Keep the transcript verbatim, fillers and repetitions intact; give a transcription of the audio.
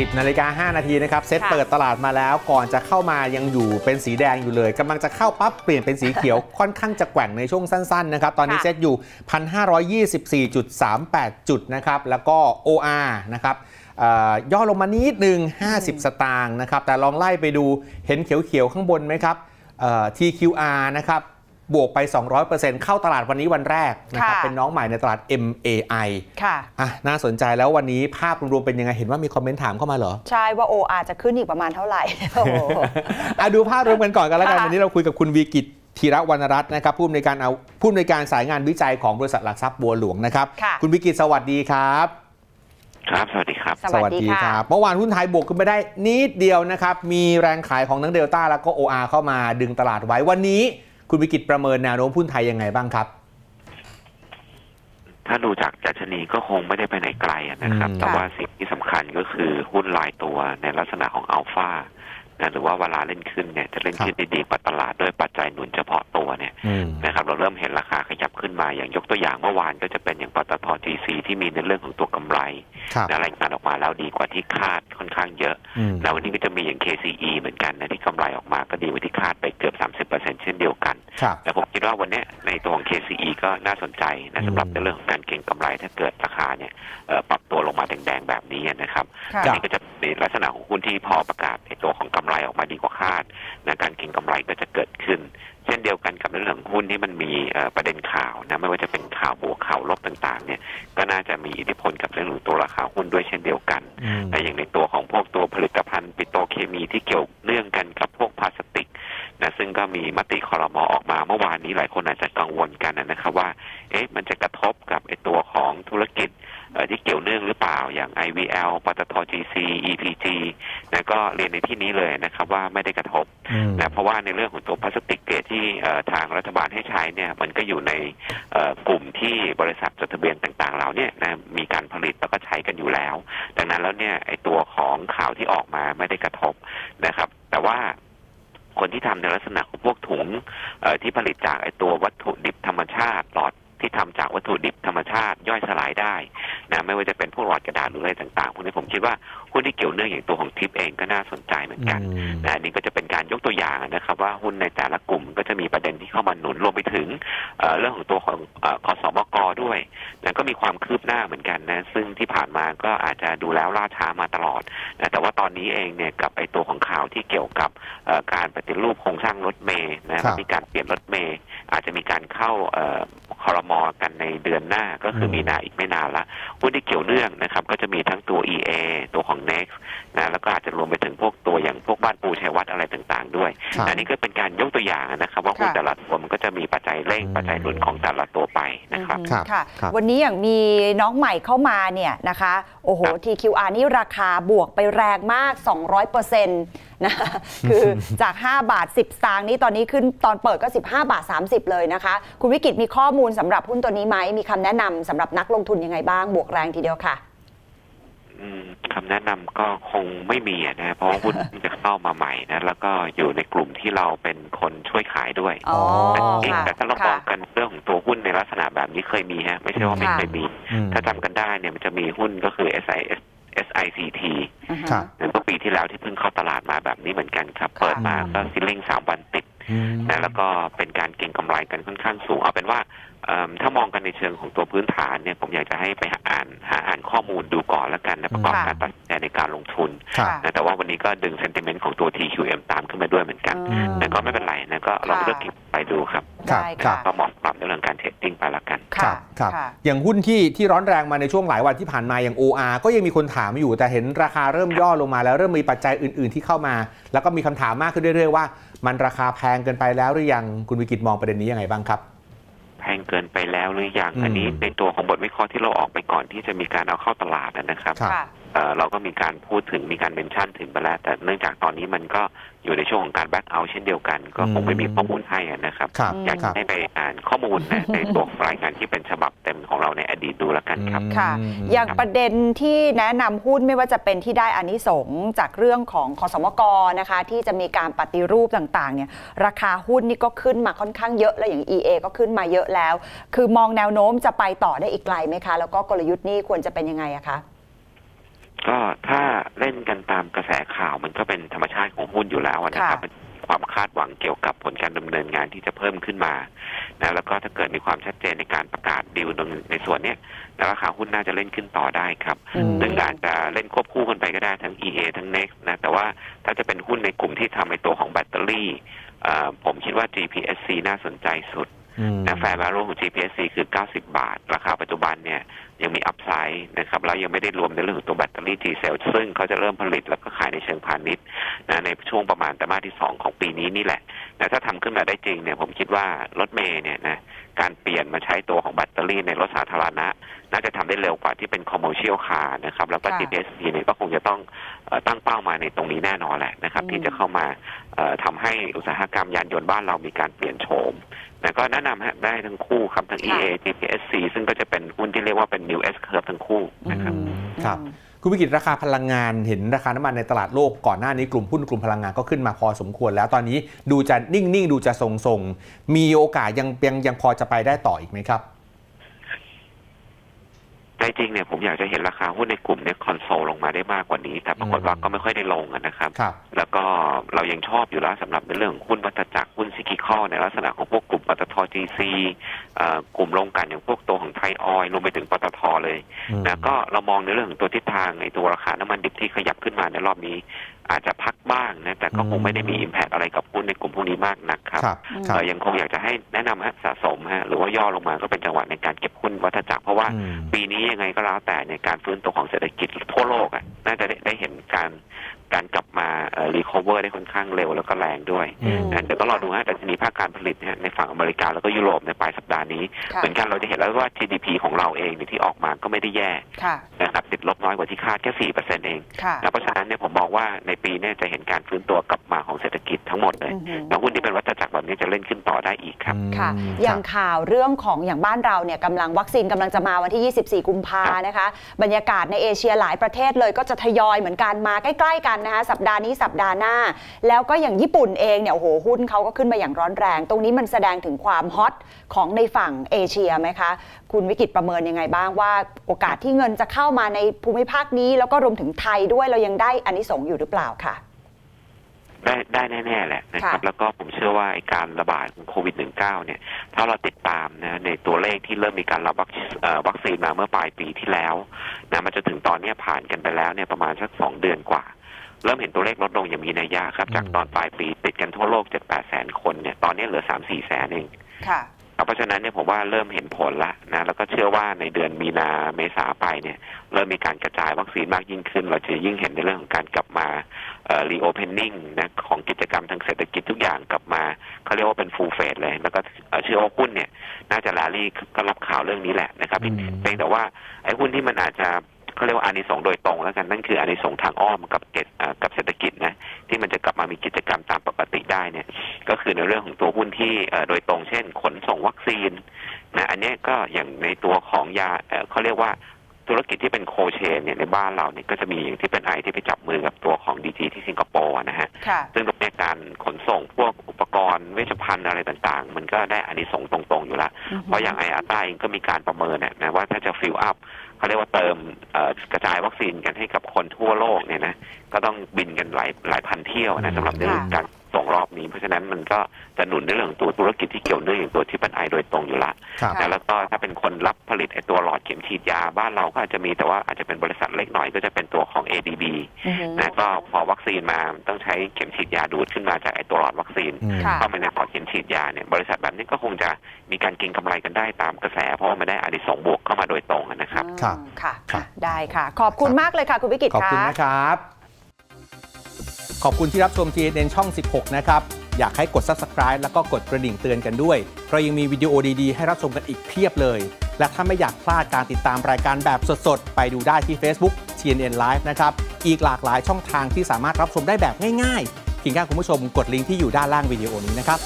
สิบนาฬิกาห้านาทีนะครับเซตเปิดตลาดมาแล้วก่อนจะเข้ามายังอยู่เป็นสีแดงอยู่เลยกำลังจะเข้าปั๊บเปลี่ยนเป็นสีเขียวค่อนข้างจะแกว่งในช่วงสั้นๆนะครับตอนนี้เซตอยู่ หนึ่งพันห้าร้อยยี่สิบสี่จุดสามแปด จุดนะครับแล้วก็ โอ อาร์ นะครับย่อลงมานิดหนึ่งห้าสิบสตางค์นะครับแต่ลองไล่ไปดูเห็นเขียวๆข้างบนไหมครับ ที คิว อาร์ นะครับบวกไป สองร้อยเปอร์เซ็นต์ เข้าตลาดวันนี้วันแรกนะครับเป็นน้องใหม่ในตลาด เอ็ม เอ ไอ ค่ะอ่ะน่าสนใจแล้ววันนี้ภาพรวมๆเป็นยังไงเห็นว่ามีคอมเมนต์ถามเข้ามาเหรอใช่ว่า โอ อาร์ จะขึ้นอีกประมาณเท่าไหร่ อ่ะดูภาพรวมกันก่อนกันแล้วกันวันนี้เราคุยกับคุณวีกิจธีรวรรณรัตน์นะครับผู้อำนวยการเอาผู้อำนวยการสายงานวิจัยของบริษัทหลักทรัพย์บัวหลวงนะครับคุณวีกิจสวัสดีครับครับสวัสดีครับสวัสดีครับเมื่อวานหุ้นไทยบวกขึ้นไปได้นิดเดียวนะครับมีแรงขายของทั้งเดลต้าแล้วก็ โอ อาร์ เข้ามาดึงตลาดไว้วันนี้คุณวิกิตประเมินแนวโน้มหุ้นไทยยังไงบ้างครับถ้าดูจากดัชนีก็คงไม่ได้ไปไหนไกลนะครับแต่ว่าสิ่งที่สำคัญก็คือหุ้นรายตัวในลักษณะของอัลฟาหรือว่าเวลาเล่นขึ้นเนี่ยจะเล่นขึ้นดีๆกว่าตลาดด้วยปัจจัยหนุนเฉพาะตัวเนี่ยนะครับเราเริ่มเห็นราคาขยับขึ้นมาอย่างยกตัวอย่างเมื่อวานก็จะเป็นอย่างปตท จี ซี ที่มีในเรื่องของตัวกำไรรายงานออกมาแล้วดีกว่าที่คาดค่อนข้างเยอะแล้ววันนี้ก็จะมีอย่าง เค ซี อี เหมือนกันนะที่กำไรออกมาก็ดีกว่าที่คาดไปเกือบ สามสิบเปอร์เซ็นต์ เช่นเดียวกันแต่ผมคิดว่าวันนี้ในตัวของ เค ซี อี ก็น่าสนใจนะสำหรับในเรื่องของการเก็งกำไรถ้าเกิดราคาเนี่ยปรับตัวลงมาแดงๆแบบนี้นะครับนี่ก็จะเป็นลักษณะของหุ้นที่พอประกาศในตัวของกำไรออกมาดีกว่าคาดนะการเก็งกำไรก็จะเกิดขึ้นเช่นเดียวกันกับเรื่องหุ้นที่มันมีประเด็นข่าวนะไม่ว่าจะเป็นข่าวบวกข่าวลบต่างๆเนี่ยก็น่าจะมีอิทธิพลกับเรื่องของตัวราคาหุ้นด้วยเช่นเดียวกันแต่อย่างในตัวของพวกตัวผลิตภัณฑ์ปิโตรเคมีที่เกี่ยวเนื่องกันกับพวกพลาสติกนะซึ่งก็มีมติครม.ออกมาเมื่อวานนี้หลายคนอาจจะกังวลกันนะครับว่าเอ๊ะมันจะกระทบกับไอ้ตัวของธุรกิจที่เกี่ยวเนื่องหรือเปล่าอย่าง ไอ วี แอล ปตท จี ซี อี พี จี นะก็เรียนในที่นี้เลยนะครับว่าไม่ได้กระทบนะเพราะว่าในเรื่องของตัวพลาสติกเกตที่ทางรัฐบาลให้ใช้เนี่ยมันก็อยู่ในกลุ่มที่บริษัทจดทะเบียนต่างๆเราเนี่ยนะมีการผลิตแล้วก็ใช้กันอยู่แล้วดังนั้นแล้วเนี่ยไอตัวของข่าวที่ออกมาไม่ได้กระทบนะครับแต่ว่าคนที่ทำในลักษณะของพวกถุงที่ผลิตจากไอตัววัตถุดิบธรรมชาติหลอดที่ทำจากวัตถุดิบธรรมชาติย่อยสลายได้นะไม่ว่าจะเป็นพวกหลอดกระดาษหรืออะไรต่างๆพวกนี้ผมคิดว่าหุ้นที่เกี่ยวเนื่องอย่างตัวของทิปเองก็น่าสนใจเหมือนกันนะนี่ก็จะเป็นการยกตัวอย่างนะครับว่าหุ้นในแต่ละกลุ่มก็จะมีประเด็นที่เข้ามาหนุนรวมไปถึงเรื่องของตัวของคสมก.ด้วยนะก็มีความคืบหน้าเหมือนกันนะซึ่งที่ผ่านมาก็อาจจะดูแล้วล่าช้ามาตลอดนะแต่ว่าตอนนี้เองเนี่ยกับไอตัวของข่าวที่เกี่ยวกับการปฏิรูปโครงสร้างรถเมล์นะมีการเปลี่ยนรถเมล์อาจจะมีการเข้าครม.กันในเดือนหน้าก็คือมีนาอีกไม่นานละหุ้นที่เกี่ยวเนื่องนะครับก็จะมีทั้งตัว อี เอ ตัวของ เน็กซ์ นะแล้วก็อาจจะรวมไปถึงพวกตัวอย่างพวกบ้านปูชัยวัฒน์อะไรต่างๆด้วยอันนี้ก็เป็นการยกตัวอย่างนะครับว่าหุ้นแต่ละตัวมันก็จะมีปัจจัยเร่งปัจจัยหนุนของแต่ละตัวไปนะครับค่ะวันนี้อย่างมีน้องใหม่เข้ามาเนี่ยนะคะโอ้โห ที คิว อาร์ นี่ราคาบวกไปแรงมาก สองร้อยเปอร์เซ็นต์ นะคือจากห้าบาทสิบสตางค์นี้ตอนนี้ขึ้นตอนเปิดก็สิบห้าบาทสามสิบเลยนะคะคุณวิกิตมีข้อมูลสำหรับหุ้นตัวนี้ไหมมีคำแนะนำสำหรับนักลงทุนยังไงบ้างบวกแรงทีเดียวค่ะคำแนะนำก็คงไม่มีนะเพราะหุ้นจะเข้ามาใหม่นะแล้วก็อยู่ในกลุ่มที่เราเป็นคนช่วยขายด้วยแต่ถ้าเราบอกกันเรื่องของตัวหุ้นในลักษณะแบบนี้เคยมีฮะไม่ใช่ว่าไม่เคยมีถ้าจำกันได้เนี่ยมันจะมีหุ้นก็คือ เอส ไอ ซี ที เมื่อปีที่แล้วที่เพิ่งเข้าตลาดมาแบบนี้เหมือนกันครับเปิดมาก็ซิลลิ่งสามวันติดนะแล้วก็เป็นการเก็งกำไรกันค่อนข้างสูงเอาเป็นว่าถ้ามองกันในเชิงของตัวพื้นฐานเนี่ยผมอยากจะให้ไปอ่านหาอ่านข้อมูลดูก่อนแล้วกันนะประกอบการตัดสินใจในการลงทุนนะแต่ว่าวันนี้ก็ดึงเซนติเมนต์ของตัว ที คิว เอ็ม ตามขึ้นมาด้วยเหมือนกันแต่ก็ไม่เป็นไรนะก็ลองเลือกไปดูครับก็เหมาะปรับในเรื่องการเทรดดิ้งไปแล้วกันครับครับอย่างหุ้นที่ที่ร้อนแรงมาในช่วงหลายวันที่ผ่านมาอย่าง โอ อาร์ ก็ยังมีคนถามอยู่แต่เห็นราคาเริ่มย่อลงมาแล้วเริ่มมีปัจจัยอื่นๆที่เข้ามาแล้วก็มีคำถามมากขึ้นเรื่อยๆว่ามันราคาแพงเกินไปแล้วหรือยังคุณวิกิตมองประเด็นนี้ยังไงบ้างครับแพงเกินไปแล้วหรือยังอันนี้ในตัวของบทวิเคราะห์ที่เราออกไปก่อนที่จะมีการเอาเข้าตลาดนะครับเราก็มีการพูดถึงมีการเมนชั่นถึงไปแล้วแต่เนื่องจากตอนนี้มันก็อยู่ในช่วงของการแบ็กเอาท์เช่นเดียวกันก็คงไม่มีข้อมูลให้นะครับอยากให้ไปอ่านข้อมูลนะในตัวรายงานที่เป็นฉบับเต็มของเราในอดีตดูแล้วกันครับค่ะอย่างประเด็นที่แนะนำหุ้นไม่ว่าจะเป็นที่ได้อานิสงส์จากเรื่องของคสมกนะคะที่จะมีการปฏิรูปต่างๆเนี่ยราคาหุ้นนี่ก็ขึ้นมาค่อนข้างเยอะแล้วอย่าง อี เอ ก็ขึ้นมาเยอะแล้วคือมองแนวโน้มจะไปต่อได้อีกไกลไหมคะแล้วก็กลยุทธ์นี่ควรจะเป็นยังไงอะคะก็ถ้าเล่น กันตามกระแสข่าวมันก็เป็นธรรมชาติของหุ้นอยู่แล้วนะครับมันความคาดหวังเกี่ยวกับผลการดำเนินงานที่จะเพิ่มขึ้นมานะแล้วก็ถ้าเกิดมีความชัดเจนในการประกาศดีลในส่วนนี้แล้วราคาหุ้นน่าจะเล่นขึ้นต่อได้ครับซึ่งอาจจะเล่นควบคู่กันไปก็ได้ทั้ง อี เอ ทั้ง Next นะแต่ว่าถ้าจะเป็นหุ้นในกลุ่มที่ทำในตัวของแบตเตอรี่ผมคิดว่า จี พี เอส ซี น่าสนใจสุดนะแฟร์แวลูของ จี พี เอส ซี คือเก้าสิบบาทราคาปัจจุบันเนี่ยยังมีอัพไซด์นะครับแล้วยังไม่ได้รวมในเรื่องของตัวแบตเตอรี่ G cell ซึ่งเขาจะเริ่มผลิตแล้วก็ขายในเชิงพาณิชย์นะในช่วงประมาณไตรมาสที่สองของปีนี้นี่แหละแต่ถ้าทำขึ้นมาได้จริงเนี่ยผมคิดว่ารถเมล์เนี่ยนะการเปลี่ยนมาใช้ตัวของแบตเตอรี่ในรถสาธารณะน่าจะทำได้เร็วกว่าที่เป็นคอมเมอร์เชียลคาร์นะครับแล้วก็ จี พี เอส ซี เนี่ยก็คงจะต้องตั้งเป้ามาในตรงนี้แน่นอนแหละนะครับที่จะเข้ามาทำให้อุตสาหกรรมยานยนต์บ้านเรามีการเปลี่ยนโฉมนะก็แนะนำฮะได้ทั้งคู่ครับทั้ง อี เอ จี พี เอส ซี ซึ่งก็จะเป็นหุ้นที่เรียกว่าเป็น New S Curve ทั้งคู่นะครับครับคุณวิกฤตราคาพลังงานเห็นราคาน้ำมันในตลาดโลกก่อนหน้านี้กลุ่มหุ้นกลุ่มพลังงานก็ขึ้นมาพอสมควรแล้วตอนนี้ดูจะนิ่งๆดูจะทรงๆมีโอกาสยังยังยังพอจะไปได้ต่ออีกไหมครับในจริงเนี่ยผมอยากจะเห็นราคาหุ้นในกลุ่มเนี่ยคอนโซลลงมาได้มากกว่านี้แต่ปรากฏว่าก็ไม่ค่อยได้ลงนะครับแล้วก็เรายังชอบอยู่แล้วสำหรับในเรื่องหุ้นวัฏจักรหุ้นซิคลิคอลในลักษณะของพวกกลุ่มปตท จี ซี กลุ่มโรงกลั่นอย่างพวกตัวของไทยออยล์รวมไปถึงปตทเลยนะก็เรามองในเรื่องของตัวทิศทางในตัวราคาน้ำมันดิบที่ขยับขึ้นมาในรอบนี้อาจจะพักบ้างนะแต่ก็คงไม่ได้มี impact อะไรกับหุ้นในกลุ่มพวกนี้มากนักครับเรายังคงอยากจะให้แนะนำฮะสะสมฮะหรือว่าย่อลงมาก็เป็นจังหวะในการเก็บหุ้นวัฏจักรเพราะว่าปีนี้ยังไงก็แล้วแต่ในการฟื้นตัวของเศรษฐกิจทั่วโลกอ่ะน่าจะได้เห็นการการกลับมารีคอเวอร์ได้ค่อนข้างเร็วแล้วก็แรงด้วยนะเดี๋ยวก็รอดูฮะดัชนีภาคการผลิตในฝั่งอเมริกาแล้วก็ยุโรปในปลายสัปดาห์นี้เหมือนกันเราจะเห็นแล้วว่า จี ดี พี ของเราเองที่ออกมาก็ไม่ได้แย่นะครับติดลบน้อยกว่าที่คาดแค่ สี่เปอร์เซ็นต์ เองนะเพราะฉะนั้นเนี่ยผมมองว่าในปีนี้จะเห็นการฟื้นตัวกลับมาของเศรษฐกิจทั้งหมดเลยแล้วหุ้นที่เป็นวัฏจักรแบบนี้จะเล่นขึ้นต่อได้อีกครับค่ะอย่างข่าวเรื่องของอย่างบ้านเราเนี่ยกำลังวัคซีนกำลังจะมาวันที่ยี่สิบสี่กุมภาพันธ์นะคะบรรยากาศในเอเชียหลายประเทศเลยก็จะทยอยเหมือนกันมาใกล้ๆกันนะคะสัปดาห์นี้สัปดาห์หน้าแล้วก็อย่างญี่ปุ่นเองเนี่ยโอ้โหหุ้นเขาก็ขึ้นมาอย่างร้อนแรงตรงนี้มันแสดงถึงความฮอตของในฝั่งเอเชียไหมคะคุณวิกฤตประเมินยังไงบ้างว่าโอกาสที่เงินจะเข้ามาในภูมิภาคนี้แล้วก็รวมถึงไทยด้วยเรายังได้อานิสงส์อยู่หรือเปล่าค่ะได้ได้แน่ๆแหละนะครับแล้วก็ผมเชื่อว่าการระบาดของโควิด สิบเก้า เนี่ยถ้าเราติดตามนะในตัวเลขที่เริ่มมีการรับวัคซีนมาเมื่อปลายปีที่แล้วนะมาจนถึงตอนนี้ผ่านกันไปแล้วเนี่ยประมาณสักสองเดือนกว่าเริ่มเห็นตัวเลขลดลงอย่างมีนัยยะครับจากตอนปลายปีติดกันทั่วโลก เจ็ดแปดแสนคนเนี่ยตอนนี้เหลือ สามสี่แสนเองค่ะเพราะฉะนั้นเนี่ยผมว่าเริ่มเห็นผลละนะแล้วก็เชื่อว่าในเดือนมีนาเมษาไปเนี่ยเริ่มมีการกระจายวัคซีนมากยิ่งขึ้นเราจะยิ่งเห็นในเรื่องของการกลับมารีโอเพนนิ่งนะของกิจกรรมทางเศรษฐกิจทุกอย่างกลับมาเขาเรียกว่าเป็นฟูลเฟสเลยแล้วก็เชื่อว่าหุ้นเนี่ยน่าจะลาลี่ก็รับข่าวเรื่องนี้แหละนะครับเพียงแต่ว่าไอ้หุ้นที่มันอาจจะเขาเรียกว่าอานิสงส์โดยตรงแล้วกันนั่นคืออานิสงส์ทางอ้อมกับเกตกับเศรษฐกิจนะที่มันจะกลับมามีกิจกรรมตามปกติได้เนี่ยก็คือในเรื่องของตัวหุ้นที่โดยตรงเช่นขนส่งวัคซีนนะอันนี้ก็อย่างในตัวของยาเขาเรียกว่าธุรกิจที่เป็นโคเชนเนี่ยในบ้านเราเนี่ยก็จะมีอย่างที่เป็นไอที่ไปจับมือกับตัวของดีจีที่สิงคโปร์นะฮะซึ่งในการขนส่งพวกอุปกรณ์เวชภัณฑ์อะไรต่างๆมันก็ได้อานิสงส์ตรงๆอยู่แล้วเพราะอย่างไออาต้าเองก็มีการประเมินเนี่ยนะว่าถ้าจะฟิลอัพเขาเรียกว่าเติมกระจายวัคซีนกันให้กับคนทั่วโลกเนี่ยนะก็ต้องบินกันหลายหลายพันเที่ยวนะสำหรับเรื่องการส่งรอบนี้เพราะฉะนั้นมันก็จะหนุนในเรื่องตัวธุรกิจที่เกี่ยวเนื่องอย่างตัวที่เป็นไอโดยตรงอยู่ละแล้วก็ถ้าเป็นคนรับผลิตไอตัวหลอดเข็มฉีดยาบ้านเราก็อาจจะมีแต่ว่าอาจจะเป็นบริษัทเล็กหน่อยก็จะเป็นตัวของ เอ ดี บี นะก็พอวัคซีนมาต้องใช้เข็มฉีดยาดูดขึ้นมาจากไอตัวหลอดวัคซีนเข้าไปในหลอดเข็มฉีดยาเนี่ยบริษัทแบบนี้ก็คงจะมีการเก็งกำไรกันได้ตามกระแสเพราะมันได้อานิสงส์บวกเข้ามาโดยตรงนะครับค่ะได้ค่ะขอบคุณมากเลยค่ะคุณวิกฤตค่ะขอบคุณนะครับขอบคุณที่รับชม จี เอ็น เอ็น ช่องสิบหกนะครับอยากให้กด Subscribe แล้วก็กดกระดิ่งเตือนกันด้วยเพราะยังมีวิดีโอดีๆให้รับชมกันอีกเพียบเลยและถ้าไม่อยากพลาดการติดตามรายการแบบสดๆไปดูได้ที่ Facebook จี เอ็น เอ็น Live นะครับอีกหลากหลายช่องทางที่สามารถรับชมได้แบบง่ายๆเพียงแค่คุณผู้ชมกดลิงก์ที่อยู่ด้านล่างวิดีโอนี้นะครับ